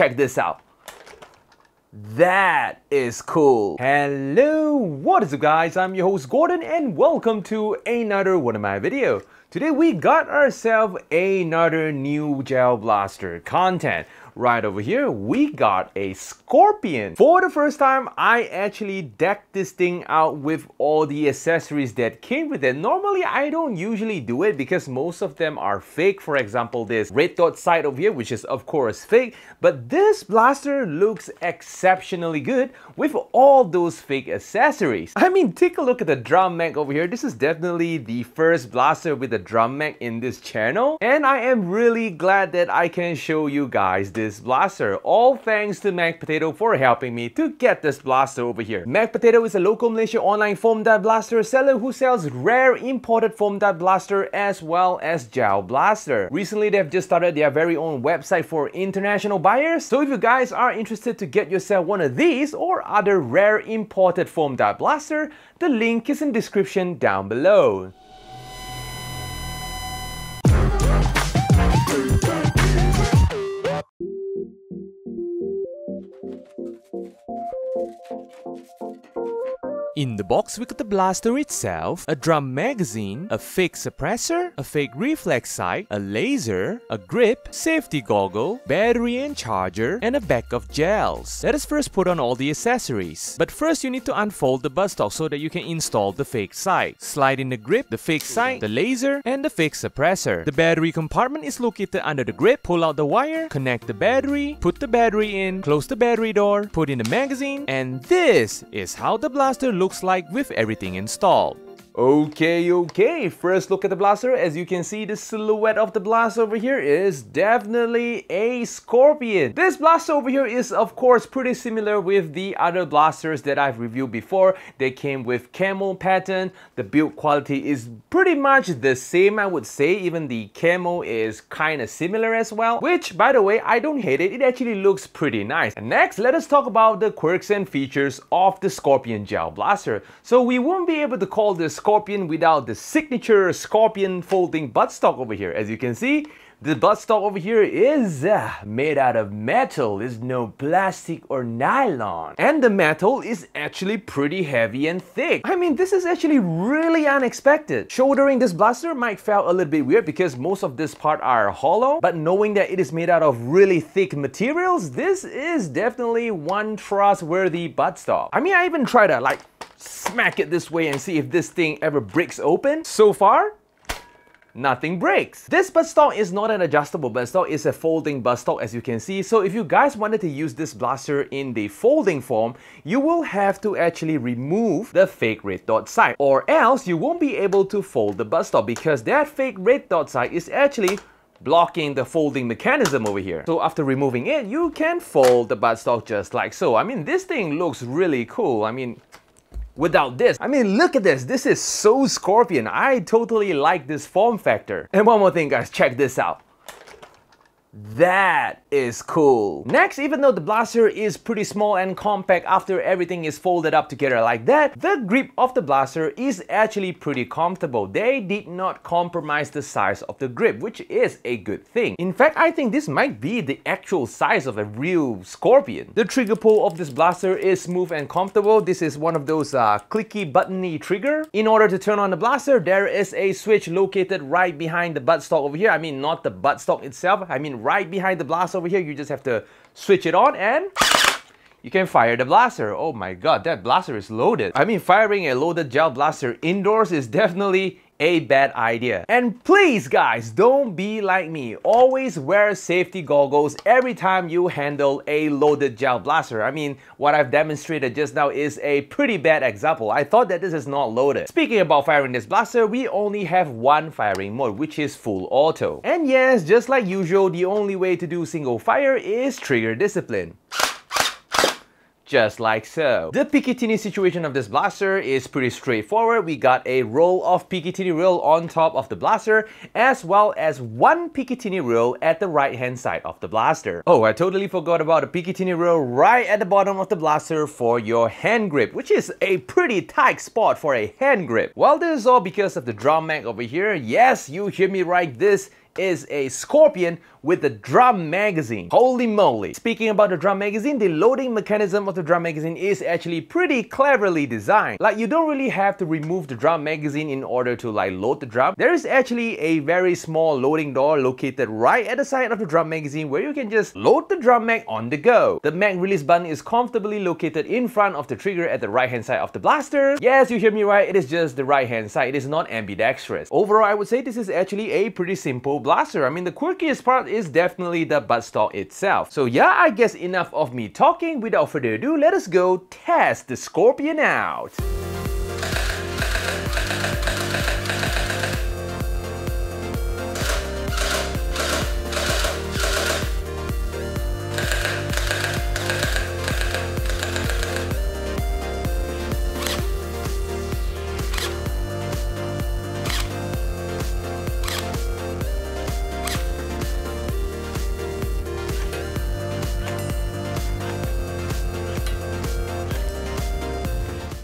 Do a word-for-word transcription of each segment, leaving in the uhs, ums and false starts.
check this out. That is cool. Hello, what is up guys? I'm your host Gordon and welcome to another one of my video. Today we got ourselves another new Gel Blaster content. Right over here we got a Scorpion. For the first time I actually decked this thing out with all the accessories that came with it. Normally I don't usually do it because most of them are fake. For example, this red dot side over here, which is of course fake, but this blaster looks exceptionally good with all those fake accessories. I mean, take a look at the drum mech over here. This is definitely the first blaster with a drum mech in this channel, and I am really glad that I can show you guys this This blaster, all thanks to Mech Potato for helping me to get this blaster over here. Mech Potato is a local Malaysia online foam dart blaster seller who sells rare imported foam dart blaster as well as gel blaster. Recently they have just started their very own website for international buyers, so if you guys are interested to get yourself one of these or other rare imported foam dart blaster, the link is in description down below. In the box we got the blaster itself, a drum magazine, a fake suppressor, a fake reflex sight, a laser, a grip, safety goggle, battery and charger, and a bag of gels. Let us first put on all the accessories. But first you need to unfold the buttstock so that you can install the fake sight. Slide in the grip, the fake sight, the laser, and the fake suppressor. The battery compartment is located under the grip. Pull out the wire, connect the battery, put the battery in, close the battery door, put in the magazine, and this is how the blaster looks like with everything installed. Okay, okay, first look at the blaster. As you can see, the silhouette of the blaster over here is definitely a Scorpion. This blaster over here is of course pretty similar with the other blasters that I've reviewed before. They came with camo pattern. The build quality is pretty much the same, I would say. Even the camo is kind of similar as well, which by the way, I don't hate it. It actually looks pretty nice. And next, let us talk about the quirks and features of the Scorpion Gel Blaster. So we won't be able to call this Scorpion without the signature Scorpion folding buttstock over here. As you can see, the buttstock over here is uh, made out of metal. There's no plastic or nylon. And the metal is actually pretty heavy and thick. I mean, this is actually really unexpected. Shouldering this blaster might feel a little bit weird because most of this part are hollow, but knowing that it is made out of really thick materials, this is definitely one trustworthy buttstock. I mean, I even tried to like smack it this way and see if this thing ever breaks open. So far, nothing breaks. This buttstock is not an adjustable buttstock, it's a folding buttstock, as you can see. So if you guys wanted to use this blaster in the folding form, you will have to actually remove the fake red dot sight, or else you won't be able to fold the buttstock because that fake red dot sight is actually blocking the folding mechanism over here. So after removing it, you can fold the buttstock just like so. I mean, this thing looks really cool. I mean, without this, I mean, look at this. This is so Scorpion. I totally like this form factor. And one more thing guys, check this out. That is cool. Next, even though the blaster is pretty small and compact after everything is folded up together like that, the grip of the blaster is actually pretty comfortable. They did not compromise the size of the grip, which is a good thing. In fact, I think this might be the actual size of a real Scorpion. The trigger pull of this blaster is smooth and comfortable. This is one of those uh, clicky buttony trigger. In order to turn on the blaster, there is a switch located right behind the buttstock over here. I mean, not the buttstock itself. I mean, right behind the blaster over here, you just have to switch it on and you can fire the blaster. Oh my god, that blaster is loaded. I mean, firing a loaded gel blaster indoors is definitely a bad idea. And please guys, don't be like me. Always wear safety goggles every time you handle a loaded gel blaster. I mean, what I've demonstrated just now is a pretty bad example. I thought that this is not loaded. Speaking about firing this blaster, we only have one firing mode, which is full auto. And yes, just like usual, the only way to do single fire is trigger discipline. Just like so. The Picatinny situation of this blaster is pretty straightforward. We got a roll of Picatinny rail on top of the blaster, as well as one Picatinny rail at the right hand side of the blaster. Oh, I totally forgot about a Picatinny rail right at the bottom of the blaster for your hand grip, which is a pretty tight spot for a hand grip. Well, this is all because of the drum mag over here. Yes, you hear me right, this is a Scorpion with the drum magazine. Holy moly. Speaking about the drum magazine, the loading mechanism of the drum magazine is actually pretty cleverly designed. Like, you don't really have to remove the drum magazine in order to like load the drum. There is actually a very small loading door located right at the side of the drum magazine where you can just load the drum mag on the go. The mag release button is comfortably located in front of the trigger at the right hand side of the blaster. Yes, you hear me right, it is just the right hand side. It is not ambidextrous. Overall, I would say this is actually a pretty simple blaster. I mean, the quirkiest part is definitely the buttstock itself. So yeah, I guess enough of me talking. Without further ado, let us go test the Scorpion out.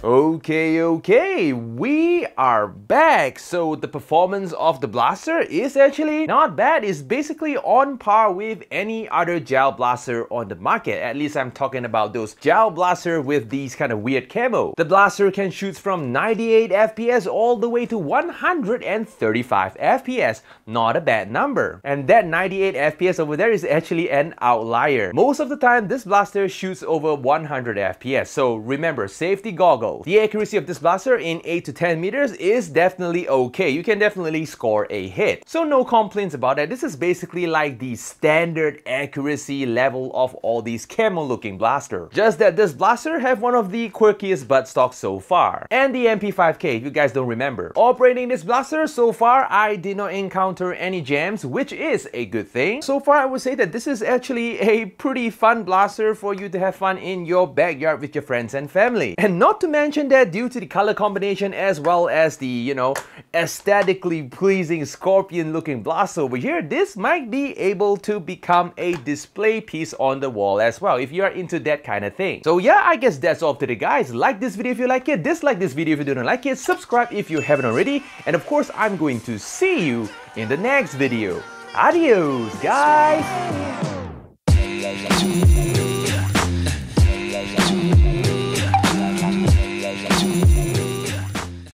Okay, okay, we are back. So the performance of the blaster is actually not bad. It's basically on par with any other gel blaster on the market. At least I'm talking about those gel blaster with these kind of weird camo. The blaster can shoot from ninety-eight F P S all the way to one hundred thirty-five F P S. Not a bad number. And that ninety-eight F P S over there is actually an outlier. Most of the time, this blaster shoots over one hundred F P S. So remember, safety goggles. The accuracy of this blaster in eight to ten meters is definitely okay. You can definitely score a hit. So no complaints about that. This is basically like the standard accuracy level of all these camo looking blaster. Just that this blaster have one of the quirkiest buttstocks so far. And the M P five K, if you guys don't remember. Operating this blaster so far, I did not encounter any jams, which is a good thing. So far, I would say that this is actually a pretty fun blaster for you to have fun in your backyard with your friends and family. And not to mention that due to the color combination as well as the, you know, aesthetically pleasing scorpion looking blaster over here, this might be able to become a display piece on the wall as well if you are into that kind of thing. So yeah, I guess that's all to the guys. Like this video if you like it, dislike this video if you don't like it, subscribe if you haven't already, and of course I'm going to see you in the next video. Adios guys!